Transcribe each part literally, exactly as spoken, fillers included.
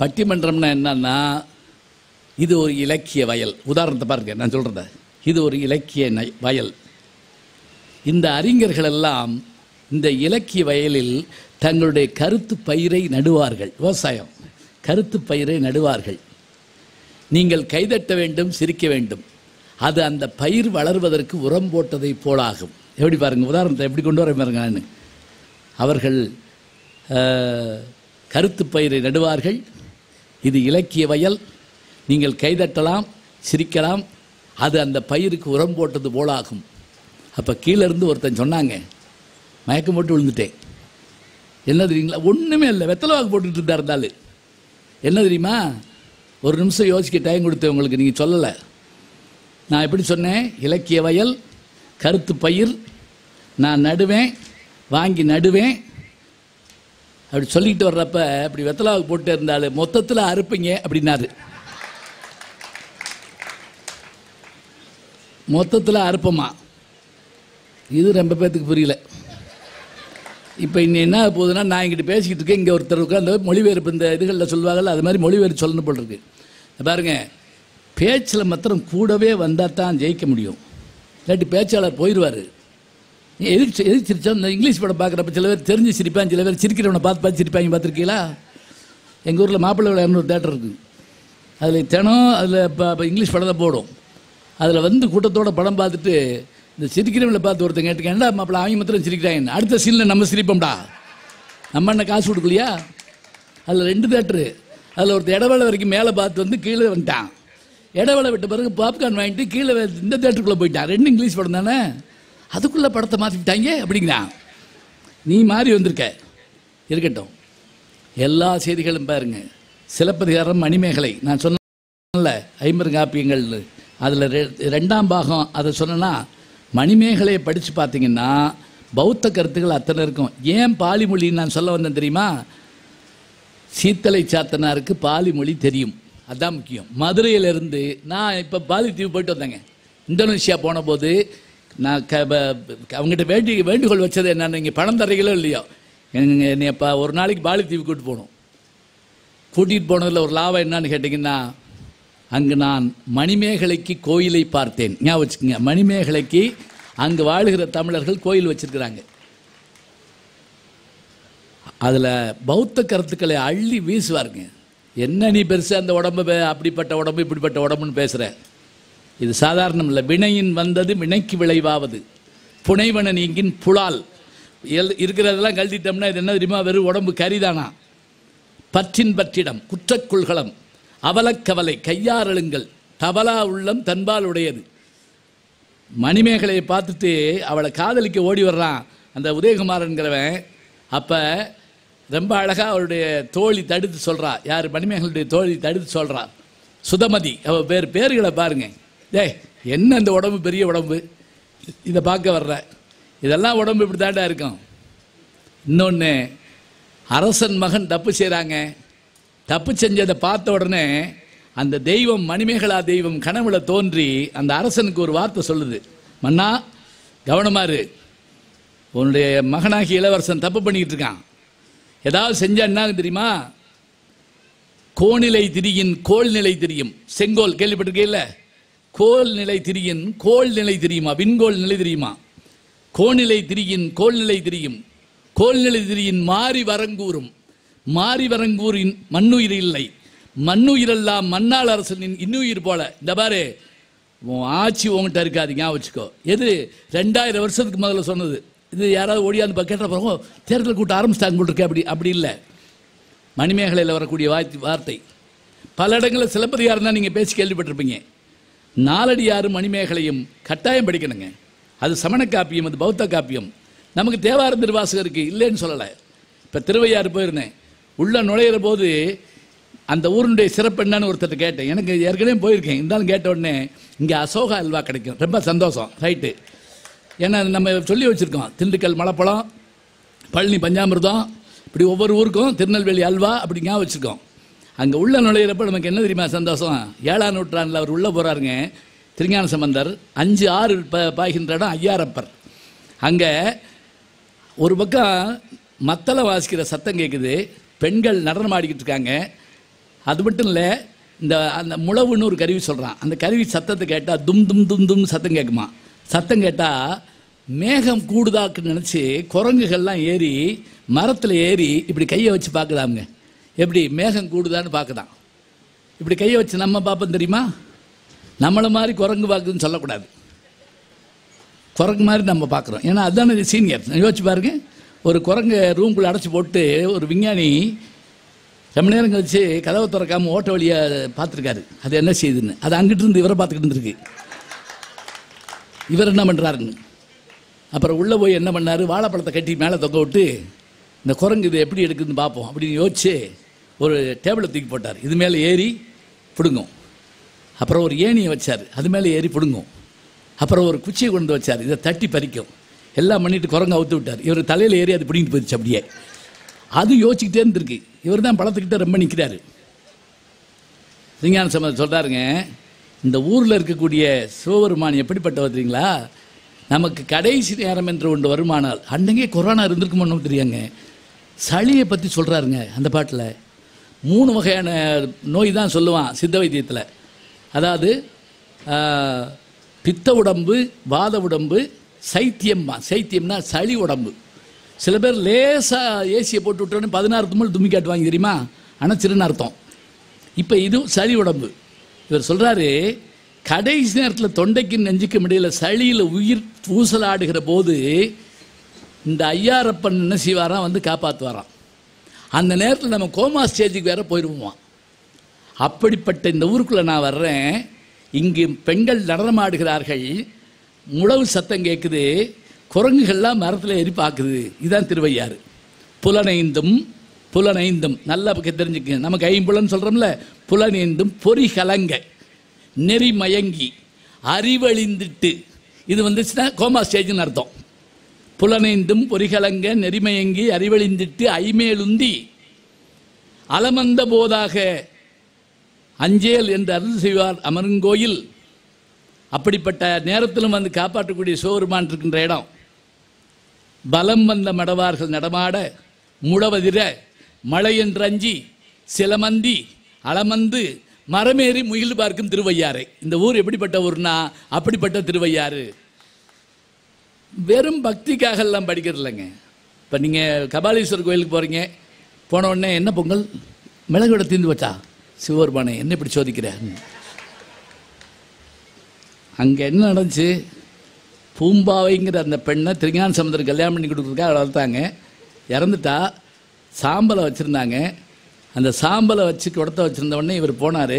பட்டி மன்றம்னா என்னன்னா, இது ஒரு இலக்கிய வயல். உதாரணத்தை பாருங்க, நான் சொல்கிறேன், இது ஒரு இலக்கிய வயல். இந்த அறிஞர்கள் எல்லாம் இந்த இலக்கிய வயலில் தங்களுடைய கருத்து பயிரை நடுவார்கள். விவசாயம் கருத்து பயிரை நடுவார்கள். நீங்கள் கைதட்ட வேண்டும், சிரிக்க வேண்டும். அது அந்த பயிர் வளர்வதற்கு உரம் போட்டதை போலாகும். எப்படி பாருங்கள், உதாரணத்தை எப்படி கொண்டு வர பாருங்க நான். அவர்கள் கருத்து பயிரை நடுவார்கள். இது இலக்கிய வயல். நீங்கள் கைதட்டலாம், சிரிக்கலாம். அது அந்த பயிருக்கு உரம் போட்டது போலாகும். அப்போ கீழேருந்து ஒருத்தன் சொன்னாங்க, மயக்கம் போட்டு விழுந்துட்டேன். என்ன தெரியுங்களா, ஒன்றுமே இல்லை, வெத்தலவாக்கு போட்டுக்கிட்டு இருந்தா இருந்தாலும் என்ன தெரியுமா, ஒரு நிமிஷம் யோசிக்க டைம் கொடுத்தேன் உங்களுக்கு, நீங்கள் சொல்லலை. நான் எப்படி சொன்னேன், இலக்கிய வயல், கருத்து பயிர், நான் நடுவேன், வாங்கி நடுவேன். அப்படி சொல்லிக்கிட்டு வர்றப்ப அப்படி வெத்தலாவுக்கு போட்டு இருந்தாலும் மொத்தத்தில் அறுப்பீங்க அப்படின்னாரு. மொத்தத்தில் அறுப்பமா, இது ரொம்ப பேர்த்துக்கு புரியல. இப்போ இன்னும் என்ன போகுதுன்னா, நான் எங்கிட்ட பேசிக்கிட்டு இருக்கேன், இங்கே ஒருத்தருக்கு அந்த மொழிபெயர்ப்பு இந்த இதுகளில் சொல்லுவாங்கள்ல, அது மாதிரி மொழிபெயர்ப்பு சொல்லணும் போல் இருக்குது. பாருங்கள், பேச்சில் மாத்திரம் கூடவே வந்தால் தான் ஜெயிக்க முடியும், இல்லாட்டி பேச்சாளர் போயிடுவார். எதிர்ச்சி எதிர்ச்சிரிச்சா இந்த இங்கிலீஷ் படம் பார்க்குறப்ப சில பேர் தெரிஞ்சு சிரிப்பாங்க, சில பேர் சிரிக்கிறவனை பார்த்து பார்த்து சிரிப்பாங்க. பார்த்துருக்கீங்களா? எங்கள் ஊரில் மாப்பிள்ளை விளையாடுன்னு ஒரு தேட்டர் இருக்குது. அதில் தினம் அதில் இப்போ இப்போ இங்கிலீஷ் படம் தான் போடும். அதில் வந்து கூட்டத்தோட படம் பார்த்துட்டு இந்த சிரிக்கிறவங்களை பார்த்து ஒருத்தன் கேட்டுக்கேன்டா, மாப்பிள்ளை அவங்க மாத்திரம் சிரிக்கிறாங்க, அடுத்த சீனில் நம்ம சிரிப்போம்டா, நம்ம என்ன காசு கொடுக்கலையா. அதில் ரெண்டு தேட்டரு. அதில் ஒருத்தர் இடவேளை வரைக்கும் மேலே பார்த்து வந்து கீழே வந்துட்டான். இடவேளை விட்ட பிறகு பாப்கார்ன் வாங்கிட்டு கீழே இந்த தேட்டருக்குள்ளே போயிட்டான். ரெண்டு இங்கிலீஷ் படம் தானே, அதுக்குள்ளே படத்தை மாற்றிட்டாங்க அப்படிங்கிறான். நீ மாறி வந்திருக்க, இருக்கட்டும். எல்லா செய்திகளும் பாருங்க, சிலப்பதிகாரம் மணிமேகலை நான் சொன்ன ஐம்பது காப்பியங்கள், அதில் ரெ ரெண்டாம் பாகம் அதை சொன்னேன்னா, மணிமேகலையை படித்து பார்த்தீங்கன்னா பௌத்த கருத்துக்கள் அத்தனை இருக்கும். ஏன் பாலிமொழின்னு நான் சொல்ல வந்தேன் தெரியுமா? சீத்தலை சாத்தனாருக்கு பாலிமொழி தெரியும், அதுதான் முக்கியம். மதுரையிலேருந்து நான் இப்போ பாலித்தீவு போயிட்டு வந்தேங்க, இந்தோனேஷியா போன போது நான் க அவங்ககிட்ட வேண்டி வேண்டுகோள் வச்சது என்னென்னு, இங்கே பணம் தரைகளோ இல்லையோ, எங்கள் என்னை இப்போ ஒரு நாளைக்கு பாலித்தீவு கூப்பிட்டு போகணும். கூட்டிகிட்டு போனதில் ஒரு லாபம் என்னான்னு கேட்டிங்கன்னா, அங்கே நான் மணிமேகலைக்கு கோயிலை பார்த்தேன். ஞாபகம் வச்சுக்கோங்க, மணிமேகலைக்கு அங்கே வாழுகிற தமிழர்கள் கோயில் வச்சுருக்கிறாங்க. அதில் பௌத்த கருத்துக்களை அள்ளி வீசுவாருங்க. என்ன நீ பெருசாக அந்த உடம்பு, அப்படிப்பட்ட உடம்பு இப்படிப்பட்ட உடம்புன்னு பேசுகிற, இது சாதாரணம் இல்லை. வினையின் வந்தது வினைக்கு விளைவாவது, புனைவன நீங்கின் புலால். எல் இருக்கிறதெல்லாம் கழுதிட்டோம்னா இது என்ன தெரியுமா, வெறும் உடம்பு கரிதானா. பற்றின் பற்றிடம் குற்றக்குள்களம் அவலக்கவலை கையாரழுங்கள் தவலா உள்ளம் தன்பால் உடையது. மணிமேகலையை பார்த்துட்டு அவளை காதலிக்க ஓடி வர்றான் அந்த உதயகுமாரங்கிறவன். அப்போ ரொம்ப அழகாக அவளுடைய தோழி தடுத்து சொல்கிறா, யார், மணிமேகலுடைய தோழி தடுத்து சொல்கிறா, சுதமதி அவள் பேர். பேர்களை பாருங்கள். ஏய், என்ன இந்த உடம்பு, பெரிய உடம்பு, இதை பார்க்க வர்ற, இதெல்லாம் உடம்பு இப்படி தாண்டா இருக்கும். இன்னொன்று, அரசன் மகன் தப்பு செய்கிறாங்க, தப்பு செஞ்சதை பார்த்த உடனே அந்த தெய்வம் மணிமேகலா தெய்வம் கனவுல தோன்றி அந்த அரசனுக்கு ஒரு வார்த்தை சொல்லுது, மன்னா கவனமாரு, உன்னுடைய மகனாகி இளவரசன் தப்பு பண்ணிக்கிட்டு இருக்கான், ஏதாவது செஞ்சால் என்ன தெரியுமா, கோநிலை திரியின் கோல் நிலை திரியும், செங்கோல் கேள்விப்பட்டிருக்கேல்ல, கோல் நிலை திரியின் கோல் நிலை திரியுமா, விண்கோல் நிலை திரியுமா, கோநிலை திரியின் கோல் நிலை திரியும், கோல் நிலை திரியின் மாறி வரங்கூறும், மாறி வரங்கூரின் மண்ணுயிர் இல்லை, மண்ணுயிரெல்லாம் மன்னால் அரசனின் இன்னுயிர் போல. இந்த பாரு, உன் ஆட்சி உங்கள்கிட்ட இருக்காது, ஞாபகம் வச்சுக்கோ. எது ரெண்டாயிரம் வருஷத்துக்கு முதல்ல சொன்னது. இது யாராவது ஓடியாந்து கேட்ட பிறகு தேர்தல் கூட்ட ஆரம்பிச்சிட்டாங்க போட்டிருக்கேன். அப்படி அப்படி இல்லை. மணிமேகலையில் வரக்கூடிய வாய் வார்த்தை பல இடங்களில் சிலப்பதிகாரம் தான் நீங்கள் பேசி கேள்விப்பட்டிருப்பீங்க. நாலடியாரும் மணிமேகலையும் கட்டாயம் படிக்கணுங்க. அது சமண காப்பியம், அது பௌத்த காப்பியம். நமக்கு தேவார திருவாசகம் இருக்குது, இல்லைன்னு சொல்லலை. இப்போ திருவையாறு போயிருந்தேன். உள்ளே நுழையிற போது அந்த ஊருடைய சிறப்பு என்னன்னு ஒருத்தர் கேட்டேன். எனக்கு ஏற்கனவே போயிருக்கேன், இருந்தாலும் கேட்ட உடனே இங்கே அசோகா அல்வா கிடைக்கும், ரொம்ப சந்தோஷம். ரைட்டு, ஏன்னா நம்ம சொல்லி வச்சுருக்கோம், திண்டுக்கல் மலைப்பழம், பழனி பஞ்சாமிர்தம், இப்படி ஒவ்வொரு ஊருக்கும் திருநெல்வேலி அல்வா அப்படிங்க வச்சுருக்கோம். அங்கே உள்ள நுழையிறப்ப நமக்கு என்ன தெரியுமா சந்தோஷம், ஏழாம் நூற்றாண்டில் அவர் உள்ளே போகிறாருங்க திருஞான சம்பந்தர், அஞ்சு ஆறு ப பாய்கின்ற இடம் ஐயாரப்பர். அங்கே ஒரு பக்கம் மத்தளை வாசிக்கிற சத்தம் கேட்குது, பெண்கள் நடனம் ஆடிக்கிட்டு இருக்காங்க, அது மட்டும் இல்லை, இந்த அந்த முழவுன்னு ஒரு கருவி சொல்கிறான். அந்த கருவி சத்தத்தை கேட்டால் தும் தும் தும் தும் சத்தம் கேட்குமா. சத்தம் கேட்டால் மேகம் கூடுதாக்குன்னு நினச்சி குரங்குகள்லாம் ஏறி மரத்தில் ஏறி இப்படி கையை வச்சு பார்க்குதாமுங்க. எப்படி மேகம் கூடுதான்னு பார்க்குதான். இப்படி கையை வச்சு நம்ம பார்ப்போம் தெரியுமா. நம்மளை மாதிரி குரங்கு பார்க்குதுன்னு சொல்லக்கூடாது, குரங்கு மாதிரி நம்ம பார்க்குறோம். ஏன்னா அதுதான் சீனியர். யோசிச்சு பாருங்க, ஒரு குரங்கை ரூம்குள்ளே அடைச்சி போட்டு ஒரு விஞ்ஞானி ரொம்ப நேரம் கழிச்சு கதவை திறக்காமல் ஓட்ட வழியை பார்த்துருக்காரு. அது என்ன செய்யுதுன்னு அது அங்கிட்டு இருந்து இவரை பார்த்துக்கிட்டு இருந்துருக்கு. இவர் என்ன பண்ணுறாருன்னு அப்புறம் உள்ளே போய் என்ன பண்ணார், வாழைப்பழத்தை கட்டி மேலே தொங்க விட்டு இந்த குரங்கு இது எப்படி எடுக்குதுன்னு பார்ப்போம் அப்படின்னு யோசிச்சு ஒரு டேபிளை தூக்கி போட்டார். இது மேலே ஏறி பிடுங்கும். அப்புறம் ஒரு ஏணியை வச்சார், அது மேலே ஏறி பிடுங்கும். அப்புறம் ஒரு குச்சியை கொண்டு வச்சார், இதை தட்டி பறிக்கும். எல்லாம் பண்ணிட்டு குரங்கை அவுத்து விட்டார். இவர் தலையில் ஏறி அது பிடிங்கிட்டு போயிடுச்சு. அப்படியே அது யோசிச்சுக்கிட்டே இருந்திருக்கு. இவர் தான் பழத்துக்கிட்ட ரொம்ப நிற்கிறாரு. விஞ்ஞான சம்பந்தம் சொல்கிறாருங்க, இந்த ஊரில் இருக்கக்கூடிய சிவபெருமான் எப்படிப்பட்ட வருதுங்களா, நமக்கு கடைசி நேரம் என்று ஒன்று வருமானால், அன்றைக்கே கொரோனா இருந்திருக்குமோ தெரியாங்க, சளியை பற்றி சொல்கிறாருங்க அந்த பாட்டில். மூணு வகையான நோய் தான் சொல்லுவான் சித்த வைத்தியத்தில். அதாவது பித்த உடம்பு, வாத உடம்பு, சைத்தியம்மா. சைத்தியம்னா சளி உடம்பு. சில பேர் லேசாக ஏசியை போட்டு விட்டோன்னு பதினாறு தும்மல் தும்மி காட்டுவாங்க தெரியுமா, ஆனால் சிறுன்னு அர்த்தம். இப்போ இதுவும் சளி உடம்பு. இவர் சொல்கிறாரு, கடைசி நேரத்தில் தொண்டைக்கு நெஞ்சுக்க முடியல, சளியில் உயிர் பூசலாடுகிற போது இந்த ஐயாரப்பன் என்ன செய்வாராம், வந்து காப்பாற்றுவாராம். அந்த நேரத்தில் நம்ம கோமா ஸ்டேஜுக்கு வேற போயிடுவோம். அப்படிப்பட்ட இந்த ஊருக்குள்ளே நான் வர்றேன். இங்கு பெண்கள் நடனமாடுகிறார்கள், முழவு சத்தம் கேட்குது, குரங்குகள்லாம் மரத்தில் ஏறி பார்க்குது. இதுதான் திருவையாறு. புலனைந்தும் புலனைந்தும் நல்லா தெரிஞ்சுக்க, நமக்கு ஐம்புலன்னு சொல்கிறோம்ல, புலனைந்தும் பொறி கலங்க நெறி மயங்கி அறிவழிந்துட்டு, இது வந்துச்சுன்னா கோமா ஸ்டேஜ்னு அர்த்தம். புலனைந்தும் பொறி கலங்க நெறிமயங்கி அறிவழிந்துட்டு ஐமேலுந்தி அலமந்த போதாக அஞ்சேல் என்று அருள் செய்வார் அமருங்கோயில். அப்படிப்பட்ட நேரத்திலும் வந்து காப்பாற்றக்கூடிய சிவபெருமான் இருக்கின்ற இடம். பலம் வந்த மடவார்கள் நடமாட முழவதிர மழையன்றஞ்சி சிலமந்தி அளமந்து மரமேறி முகில் பார்க்கும் திருவையாறு. இந்த ஊர் எப்படிப்பட்ட ஊர்னா அப்படிப்பட்ட திருவையாறு. வெறும் பக்திக்காக எல்லாம் படிக்கிறது இல்லைங்க. இப்போ நீங்கள் கபாலீஸ்வரர் கோயிலுக்கு போகிறீங்க, போன உடனே என்ன பொங்கல் மிளகோட தீர்ந்து வச்சா, சிவபெருமானை என்ன இப்படி சோதிக்கிறார், அங்கே என்ன நடந்துச்சு, பூம்பாவைங்கிற அந்த பெண்ணை திருஞான சமுதர் கல்யாணம் பண்ணி கொடுக்குறதுக்காக வளர்த்தாங்க. இறந்துட்டா, சாம்பலை வச்சுருந்தாங்க. அந்த சாம்பலை வச்சு கொடுத்த வச்சுருந்தவொடனே இவர் போனார்.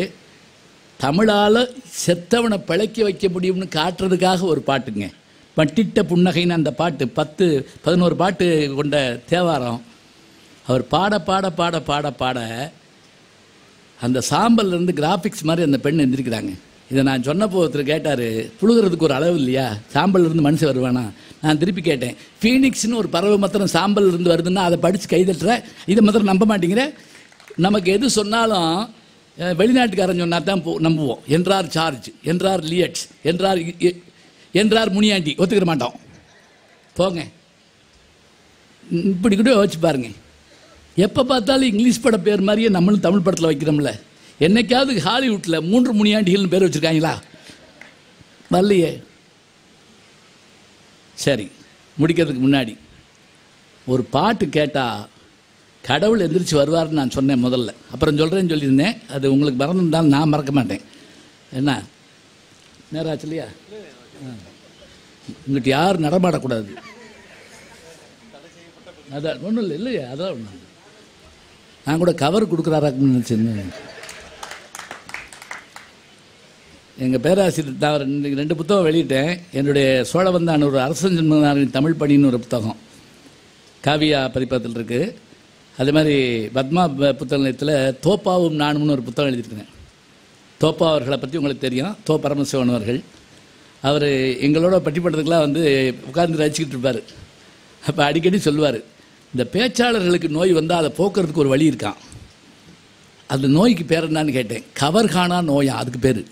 தமிழால் செத்தவனை பிழைக்க வைக்க முடியும்னு காட்டுறதுக்காக ஒரு பாட்டுங்க, பட்டிட்ட புன்னகைன்னு அந்த பாட்டு. பத்து பதினோரு பாட்டு கொண்ட தேவாரம். அவர் பாட பாட பாட பாட பாட அந்த சாம்பல்லேருந்து கிராஃபிக்ஸ் மாதிரி அந்த பெண் எழுந்திருக்கிறாங்க. இதை நான் சொன்னப்போ ஒருத்தர் கேட்டார், புழுகிறதுக்கு ஒரு அளவு இல்லையா, சாம்பல்லேருந்து மனுஷன் வருவானா. நான் திருப்பி கேட்டேன், ஃபீனிக்ஸ்னு ஒரு பறவை மாத்திரம் சாம்பல் இருந்து வருதுன்னா அதை படித்து கைதட்டுற, இதை மாத்திரம் நம்ப மாட்டேங்கிற. நமக்கு எது சொன்னாலும் வெளிநாட்டுக்காரன் சொன்னால் தான் நம்புவோம் என்றார் சார்ஜ், என்றார் லியட்ஸ், என்றார் என்றார் முனியாண்டி. ஒத்துக்கிற மாட்டோம் போங்க. இப்படி கூட யோசிச்சு பாருங்க. எப்போ பார்த்தாலும் இங்கிலீஷ் பட பேர் மாதிரியே நம்மளும் தமிழ் படத்தில் வைக்கிறோம்ல. என்னைக்காவது ஹாலிவுட்டில் மூன்று முனியாண்டிகள்னு பேர் வச்சுருக்காங்களா, வரலையே. சரி, முடிக்கிறதுக்கு முன்னாடி ஒரு பாட்டு கேட்டால் கடவுள் எந்திரிச்சு வருவார்னு நான் சொன்னேன் முதல்ல, அப்புறம் சொல்கிறேன்னு சொல்லியிருந்தேன். அது உங்களுக்கு மறந்துருந்தாலும் நான் மறக்க மாட்டேன். என்ன நேரம் ஆச்சு இல்லையா, உங்கள்கிட்ட யாரும் நடமாடக்கூடாது. அதான் ஒன்றும் இல்லை இல்லையா, அதான் ஒன்று. நான் கூட கவர் கொடுக்குறாராக்குன்னு நினச்சிருந்தேன். எங்கள் பேராசிரியர் தான் ரெண்டு ரெண்டு புத்தகம் வெளியிட்டேன். என்னுடைய சோழவந்தான் ஒரு அரசன் ஜென்மனாரின் தமிழ் பணின்னு ஒரு புத்தகம் காவியா பதிப்பத்தில் இருக்குது. அதே மாதிரி பத்மா புத்தக நிலையத்தில் தோப்பாவும் நானும்னு ஒரு புத்தகம் எழுதியிருக்கிறேன். தோப்பா அவர்களை பற்றி உங்களுக்கு தெரியும், தோ பரமசிவன் அவர்கள். அவர் எங்களோட பட்டிப்பட்டதுக்கெலாம் வந்து உட்கார்ந்து ரசிச்சுக்கிட்டு இருப்பார். அப்போ அடிக்கடி சொல்லுவார், இந்த பேச்சாளர்களுக்கு நோய் வந்தால் அதை போக்குறதுக்கு ஒரு வழி இருக்கான். அந்த நோய்க்கு பேர் என்னான்னு கேட்டேன், கவர்கானா நோயா அதுக்கு பேர்.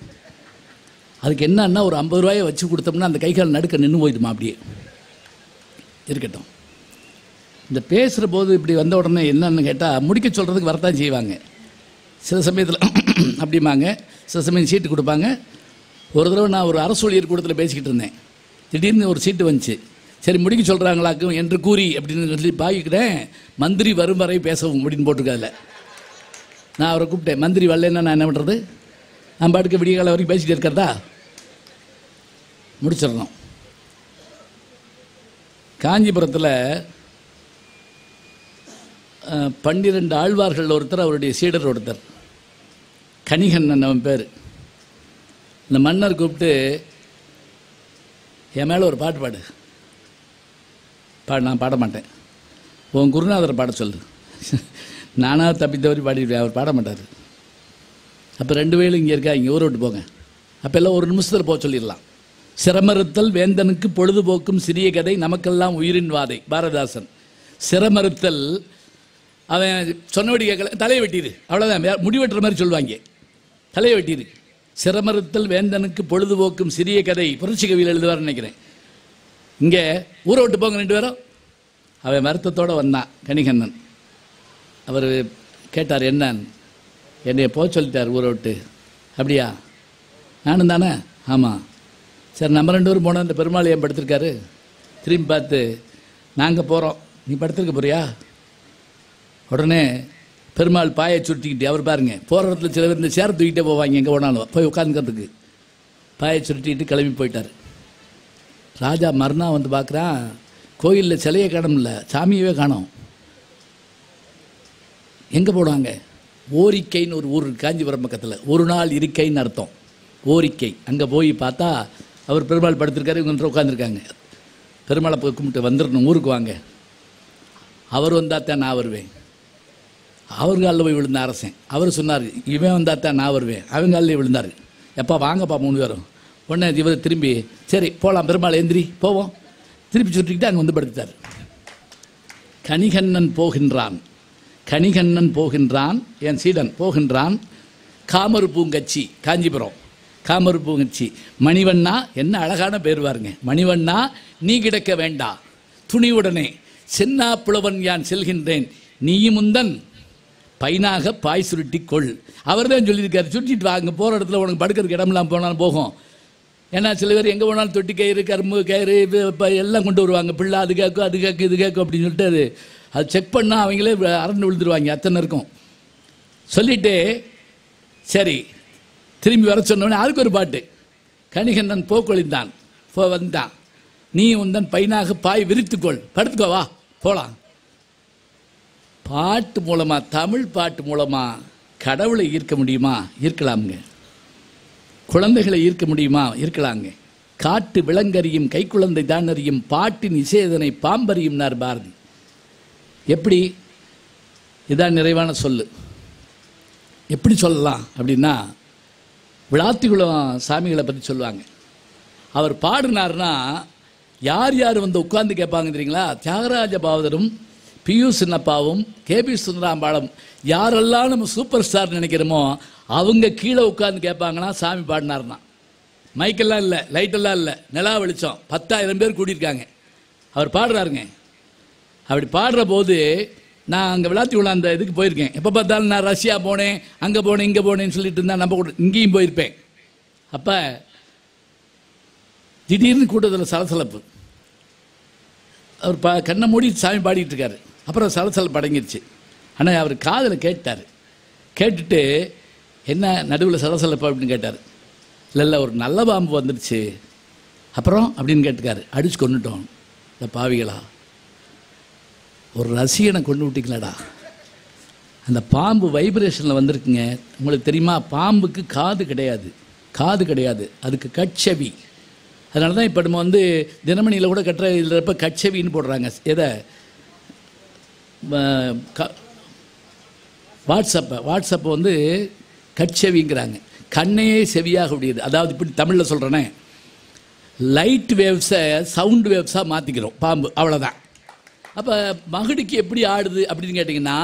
அதுக்கு என்னன்னா, ஒரு ஐம்பது ரூபாயை வச்சு கொடுத்தோம்னா அந்த கை கால் நடுக்க நின்று போயிடுமா. அப்படியே இருக்கட்டும். இந்த பேசுகிற போது இப்படி வந்த உடனே என்னன்னு கேட்டால் முடிக்க சொல்கிறதுக்கு வரத்தான் செய்வாங்க. சில சமயத்தில் அப்படிமாங்க, சில சமயம் சீட்டு கொடுப்பாங்க. ஒரு தடவை நான் ஒரு அரசு ஊழியர் கூட்டத்தில் பேசிக்கிட்டு இருந்தேன். திடீர்னு ஒரு சீட்டு வந்துச்சு. சரி முடிக்க சொல்கிறாங்களாக்கும் என்று கூறி அப்படின்னு சொல்லி பாய்க்கிறேன். மந்திரி வரும் வரை பேசவும் அப்படின்னு போட்டிருக்காதுல. நான் அவரை கூப்பிட்டேன், மந்திரி வரலன்னா நான் என்ன பண்ணுறது? நான் பாட்டுக்கு விடிய காலம் வரைக்கும் பேசிகிட்டு இருக்கிறதா? முடிச்சிடணும். காஞ்சிபுரத்தில் பன்னிரெண்டு ஆழ்வார்கள் ஒருத்தர், அவருடைய சீடர் ஒருத்தர், கணிகண்ணன் அவன் பேர். இந்த மன்னர் கூப்பிட்டு, என் மேலே ஒரு பாட்டு பாடு. பா நான் பாட மாட்டேன், உன் குருநாதரை பாட சொல்லு. நானாக தப்பித்தவரி பாடிடுவேன், அவர் பாட மாட்டார். அப்போ ரெண்டு வேலும் இங்கே இருக்கா, இங்கே ஊரை விட்டு போங்க. அப்போ எல்லாம் ஒரு நிமிஷத்தில் போக சொல்லிடலாம். சிரமறுத்தல் வேந்தனுக்கு பொழுதுபோக்கும் சிறிய கதை, நமக்கெல்லாம் உயிரின் வாதை, பாரதாசன். சிரமறுத்தல், அவன் சொன்னபடி கேட்கல, தலையை வெட்டிடு, அவ்வளோதான். முடிவெட்டுற மாதிரி சொல்லுவாங்க, தலையை வெட்டிடு. சிரமறுத்தல் வேந்தனுக்கு பொழுதுபோக்கும் சிறிய கதை, புரட்சி கவியில் எழுதுவார் நினைக்கிறேன். இங்கே ஊரை விட்டு போங்க ரெண்டு பேரும். அவன் வருத்தத்தோடு வந்தான் கணிகண்ணன். அவர் கேட்டார், என்னன்னு. என்னைய போக சொல்லிட்டார் ஊரை விட்டு. அப்படியா? நானும் தானே. ஆமாம். சரி நம்ம ரெண்டு பேரும் போனால் இந்த பெருமாள் ஏன் படுத்திருக்காரு? திரும்பி பார்த்து, நாங்கள் போகிறோம், நீ படுத்திருக்க போறியா? உடனே பெருமாள் பாயை சுருட்டிக்கிட்டு, அவர் பாருங்கள் போகிற இடத்துல சில பேர் இந்த சேர் தூக்கிட்டே போவாங்க, எங்கே ஓடாலும் போய் உட்காந்துக்கிறதுக்கு. பாயை சுருட்டிக்கிட்டு கிளம்பி போயிட்டார். ராஜா மறுநாள் வந்து பார்க்குறான், கோயிலில் சிலையை காணும்ல, சாமியவே காணோம். எங்கே போடுவாங்க? ஓரிக்கைன்னு ஒரு ஊர், காஞ்சிபுரம் பக்கத்தில். ஒரு நாள் இருக்கைன்னு அர்த்தம், ஓரிக்கை. அங்கே போய் பார்த்தா அவர் பெருமாள் படுத்திருக்காரு, இவங்க உட்காந்துருக்காங்க. பெருமாளை போய் கும்பிட்டு வந்துடணும், ஊருக்கு வாங்க. அவர் வந்தால் தான் நான் வருவேன். அவர் காலில் போய் விழுந்த அரசன். அவர் சொன்னார், இவன் வந்தால் தான் நான் வருவேன். அவங்க காலில் விழுந்தார். எப்பா வாங்கப்பா மூணு பேரும். உடனே இவர் திரும்பி, சரி போகலாம் பெருமாள் எந்திரி போவோம். திருப்பி சுற்றிக்கிட்டு அங்கே வந்து படுத்துட்டார். கணிகண்ணன் போகின்றான், கணிகண்ணன் போகின்றான், என் சீடன் போகின்றான். காமரு பூங்கச்சி, காஞ்சிபுரம் காமரு பூங்கச்சி. மணிவண்ணா, என்ன அழகான பேர் பாருங்க, மணிவண்ணா நீ கிடக்க வேண்டா, துணிவுடனே சென்னா புலவன் யான் செல்கின்றேன், நீயும் உந்தன் பைனாக பாய் சுருட்டி கொள். அவர் தான் சொல்லியிருக்காரு, சுருட்டிட்டு வாங்க, போகிற இடத்துல உனக்கு படுக்கிறதுக்கு இடம்லாம் போனாலும் போகும். ஏன்னா சில பேர் எங்கே போனாலும் தொட்டி கயிறு, கரும்பு கயிறு, இப்போ எல்லாம் கொண்டு வருவாங்க. பிள்ளை அது கேட்கும், அது கேட்கும், இது கேட்கும் அப்படின்னு சொல்லிட்டு அது அது செக் பண்ணால் அவங்களே அரண்டு விழுந்துருவாங்க, அத்தனை இருக்கும். சொல்லிவிட்டு சரி திரும்பி வர சொன்னோடனே அதுக்கு ஒரு பாட்டு. கணிகண்ணன் போக்கொழிந்தான், போ வந்தான், நீ உந்தன் பைனாக பாய் விரித்துக்கொள், படுத்துக்கோ வா போகலாம். பாட்டு மூலமாக, தமிழ் பாட்டு மூலமாக கடவுளை ஈர்க்க முடியுமா? ஈர்க்கலாமுங்க. குழந்தைகளை ஈர்க்க முடியுமா? இருக்கலாங்க. காட்டு விலங்கறியும் கைக்குழந்தை தான் அறியும் பாட்டின் இசையதனை பாம்பறியும்னார் பாரதி. எப்படி? இதான் நிறைவான சொல்லு. எப்படி சொல்லலாம் அப்படின்னா, விளாத்திக்குளம் சாமிகளை பற்றி சொல்லுவாங்க. அவர் பாடினார்னா யார் யார் வந்து உட்கார்ந்து கேட்பாங்க தெரியுங்களா? தியாகராஜ பாவதரும், பியூஷ் சின்னப்பாவும், கே பி சுந்தராம்பாளும், யாரெல்லாம் நம்ம சூப்பர் ஸ்டார் நினைக்கிறோமோ அவங்க கீழே உட்காந்து கேட்பாங்கன்னா சாமி பாடினார்னா. மைக்கெல்லாம் இல்லை, லைட்டெல்லாம் இல்லை, நிலா வெளிச்சம், பத்தாயிரம் பேர் கூட்டியிருக்காங்க. அவர் பாடுறாருங்க. அப்படி பாடுற போது நான் அங்கே விளாத்தி உள்ள அந்த இதுக்கு போயிருக்கேன். எப்போ பார்த்தாலும் நான் ரஷ்யா போனேன், அங்கே போனேன், இங்கே போனேன்னு சொல்லிட்டு இருந்தால் நம்ம கூட இங்கேயும் போயிருப்பேன். அப்போ திடீர்னு கூட்டத்தில் சலசலப்பு. அவர் பா கண்ணை மூடி சாமி பாடிக்கிட்டு இருக்காரு. அப்புறம் சலசலப்பு அடங்கிடுச்சு. ஆனால் அவர் காதில் கேட்டார். கேட்டுட்டு என்ன நடுவில் சலசலப்பு அப்படின்னு கேட்டார். இல்லை இல்லை ஒரு நல்ல பாம்பு வந்துடுச்சு அப்புறம் அப்படின்னு கேட்டுக்காரு. அடிச்சு கொண்டுட்டோம் இந்த பாவிகளா, ஒரு ரசிகனை கொண்டு விட்டிங்களாடா. அந்த பாம்பு வைப்ரேஷனில் வந்திருக்குங்க. உங்களுக்கு தெரியுமா, பாம்புக்கு காது கிடையாது, காது கிடையாது, அதுக்கு கட்சவி. அதனால தான் இப்போ நம்ம வந்து தினமணியில் கூட கட்டுற இதுறப்ப கட்சவின்னு போடுறாங்க. எதை? வாட்ஸ்அப்பை வாட்ஸ்அப்பை வந்து கட்சவிங்கிறாங்க. கண்ணையே செவியாக உடையது. அதாவது இப்படி தமிழில் சொல்கிறேன்னே, லைட் வேவ்ஸை சவுண்டு வேவ்ஸாக மாற்றிக்கிறோம் பாம்பு, அவ்வளோதான். அப்போ மகுடிக்கு எப்படி ஆடுது அப்படின்னு கேட்டிங்கன்னா,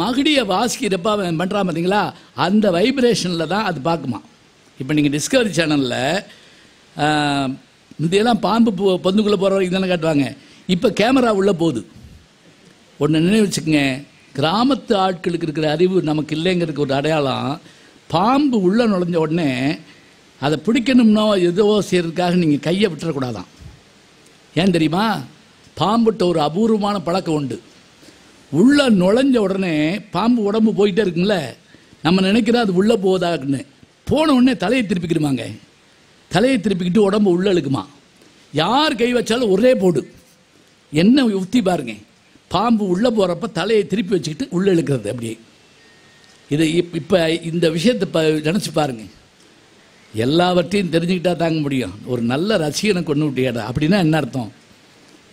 மகுடியை வாசிக்கிறப்ப அவன் பண்ணுறான் பார்த்தீங்களா, அந்த வைப்ரேஷனில் தான் அது பார்க்குமா. இப்போ நீங்கள் டிஸ்கவரி சேனலில் இதெல்லாம் பாம்பு பொந்துக்குள்ளே போகிற வரைக்கும் தானே காட்டுவாங்க. இப்போ கேமரா உள்ளே போகுது. ஒன்று நினைவு வச்சுக்கோங்க, கிராமத்து ஆட்களுக்கு இருக்கிற அறிவு நமக்கு இல்லைங்கிறதுக்கு ஒரு அடையாளம். பாம்பு உள்ளே நுழைஞ்ச உடனே அதை பிடிக்கணும்னா எதுவோ செய்கிறதுக்காக நீங்கள் கையை விட்டுறக்கூடாதான். ஏன் தெரியுமா? பாம்புகிட்ட ஒரு அபூர்வமான பழக்கம் உண்டு. உள்ளே நுழைஞ்ச உடனே பாம்பு உடம்பு போயிட்டே இருக்குங்கள, நம்ம நினைக்கிறோம் அது உள்ளே போவதாக்குன்னு. போன உடனே தலையை திருப்பிக்கிடுமாங்க. தலையை திருப்பிக்கிட்டு உடம்பு உள்ளே இழுக்குமா. யார் கை வச்சாலும் ஒரே போடு. என்ன யுக்தி பாருங்க. பாம்பு உள்ளே போகிறப்ப தலையை திருப்பி வச்சுக்கிட்டு உள்ளே இழுக்கிறது. அப்படியே இதை இப் இப்போ இந்த விஷயத்தை இப்போ நினச்சி பாருங்க. எல்லாவற்றையும் தெரிஞ்சுக்கிட்டா தாங்க முடியும். ஒரு நல்ல ரசிகனை கொண்டு விட்டியாடா அப்படின்னா என்ன அர்த்தம்?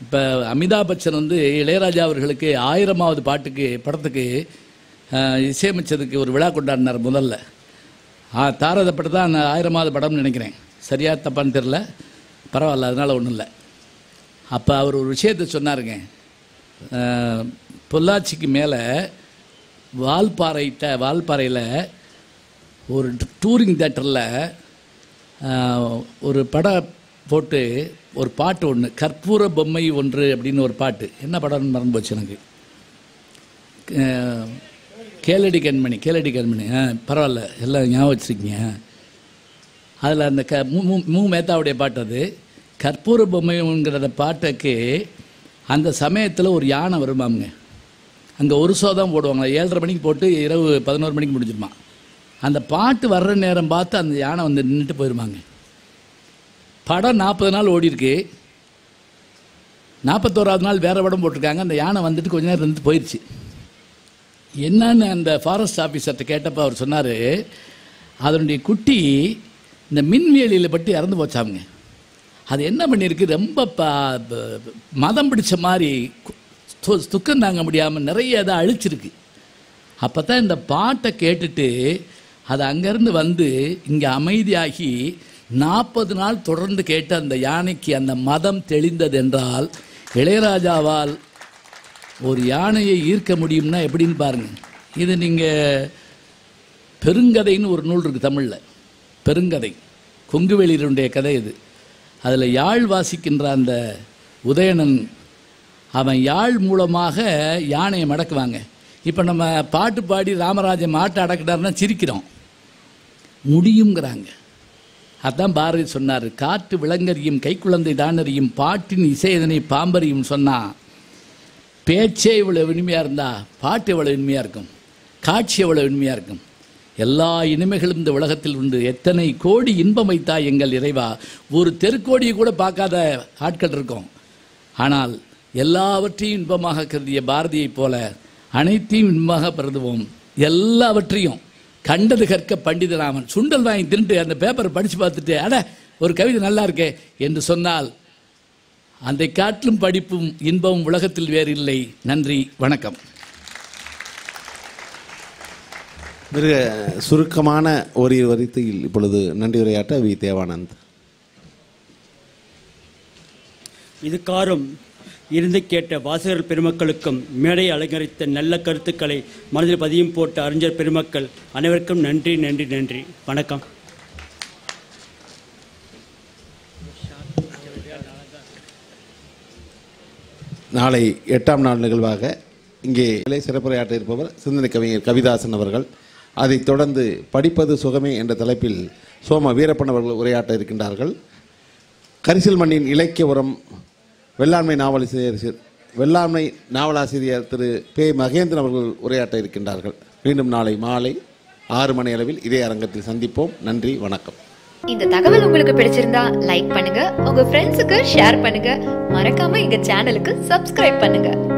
இப்போ அமிதாப் பச்சன் வந்து இளையராஜா அவர்களுக்கு ஆயிரமாவது பாட்டுக்கு படத்துக்கு இசையமைச்சதுக்கு ஒரு விழா கொண்டாடினார். முதல்ல தாரதப்பட்டு தான் அந்த ஆயிரமாவது படம்னு நினைக்கிறேன். சரியா தப்பான்னு தெரில, பரவாயில்ல, அதனால் ஒன்றும் இல்லை. அப்போ அவர் ஒரு விஷயத்தை சொன்னாருங்க. பொள்ளாச்சிக்கு மேலே வால்பாறையிட்ட வால்பாறையில் ஒரு டூரிங் தேட்டரில் ஒரு படம் போட்டு ஒரு பாட்டு ஒன்று, கற்பூர பொம்மை ஒன்று அப்படின்னு ஒரு பாட்டு. என்ன படம்னு மறந்து போச்சு எனக்கு. கேளடி கண்மணி, கேளடி கண்மணி. ஆ, பரவாயில்ல, எல்லாம் ஞாபகம் வச்சுருக்கீங்க. அதில் அந்த க மூ மூ மேத்தாவுடைய பாட்டு அது. கற்பூர பொம்மைங்கிற பாட்டுக்கு அந்த சமயத்தில் ஒரு யானை வருமாமுங்க. அங்கே ஒரு சோதான் போடுவாங்களா, ஏழரை மணிக்கு போட்டு இரவு பதினோரு மணிக்கு முடிஞ்சிருமா. அந்த பாட்டு வர்ற நேரம் பார்த்து அந்த யானை வந்து நின்றுட்டு போயிருமாங்க. படம் நாற்பது நாள் ஓடிருக்கு. நாற்பத்தோராவது நாள் வேறு படம் போட்டிருக்காங்க. அந்த யானை வந்துட்டு கொஞ்ச நேரம் இருந்துட்டு போயிடுச்சு. என்னன்னு அந்த ஃபாரஸ்ட் ஆஃபீஸர்கிட்ட கேட்டப்போ அவர் சொன்னார், அதனுடைய குட்டி இந்த மின்வேலியில் பட்டு இறந்து போச்சாமுங்க. அது என்ன பண்ணியிருக்கு, ரொம்ப மதம் பிடிச்ச மாதிரி துக்கம் தாங்க முடியாமல் நிறைய அதை அழிச்சிருக்கு. அப்போ தான் இந்த பாட்டை கேட்டுட்டு அது அங்கேருந்து வந்து இங்கே அமைதியாகி நாற்பது நாள் தொடர்ந்து கேட்ட அந்த யானைக்கு அந்த மதம் தெளிந்தது என்றால், இளையராஜாவால் ஒரு யானையை ஈர்க்க முடியும்னா எப்படின்னு பாருங்கள். இது நீங்கள் பெருங்கதைன்னு ஒரு நூல் இருக்குது தமிழில், பெருங்கதை, கொங்குவேளியருடைய கதை இது. அதில் யாழ் வாசிக்கின்ற அந்த உதயணன், அவன் யாழ் மூலமாக யானையை மடக்குவாங்க. இப்போ நம்ம பாட்டு பாடி ராமராஜன் மாட்டை அடக்கிட்டார்னா சிரிக்கிறோம், முடியுங்கிறாங்க. அதான் பாரதி சொன்னார், காற்று விலங்கறியும் கைக்குழந்தை தானறியும் பாட்டின் இசையதனை பாம்பறியும் சொன்னால், பேச்சே இவ்வளோ இனிமையாக இருந்தால் பாட்டு எவ்வளோ இனிமையாக இருக்கும், காட்சி எவ்வளோ இனிமையாக இருக்கும். எல்லா இனிமைகளும் இந்த உலகத்தில் உண்டு. எத்தனை கோடி இன்பம் வைத்தா எங்கள் இறைவா. ஒரு தெருக்கோடியை கூட பார்க்காத ஆட்கள் இருக்கும். ஆனால் எல்லாவற்றையும் இன்பமாக கருதிய பாரதியைப் போல அனைத்தையும் இன்பமாக பருதுவோம். எல்லாவற்றையும் கண்டது கற்க பண்டிதராமன். சுண்டல் வாங்கி தின்ட்டு அந்த பேப்பரை படித்து பார்த்துட்டு அட ஒரு கவிதை நல்லா இருக்கே என்று சொன்னால், அதை காட்டிலும் படிப்பும் இன்பமும் உலகத்தில் வேறு இல்லை. நன்றி, வணக்கம். மிக சுருக்கமான ஒரு வரிசையில் இப்பொழுது நன்றி உரையாற்ற வி. தேவானந்த். இது காரும் இருந்து கேட்ட வாசகர் பெருமக்களுக்கும் மேடையை அலங்கரித்த நல்ல கருத்துக்களை மனதில் பதியம் போட்ட அறிஞர் பெருமக்கள் அனைவருக்கும் நன்றி, நன்றி, நன்றி. வணக்கம். நாளை எட்டாம் நாள் நிகழ்வாக இங்கே சிறப்புரையாற்ற இருப்பவர் சிந்தனை கவிஞர் கவிதாசன் அவர்கள். அதைத் தொடர்ந்து படிப்பது சுகமே என்ற தலைப்பில் சோம வீரப்பன் அவர்கள் உரையாற்ற இருக்கின்றார்கள். கரிசல் மண்ணின் இலக்கிய உரம் வெள்ளாண்மை நாவலாசிரியர் வெள்ளாண்மை நாவலாசிரியர் திரு பே. மகேந்திரன் அவர்கள் உரையாற்ற இருக்கின்றார்கள். மீண்டும் நாளை மாலை ஆறு மணி அளவில் இதே அரங்கத்தில் சந்திப்போம். நன்றி, வணக்கம். இந்த தகவல் உங்களுக்கு பிடிச்சிருந்தா லைக் பண்ணுங்க, உங்க ஃப்ரெண்ட்ஸுக்கு ஷேர் பண்ணுங்க, மறக்காம எங்க சேனலுக்கு சப்ஸ்கிரைப் பண்ணுங்க.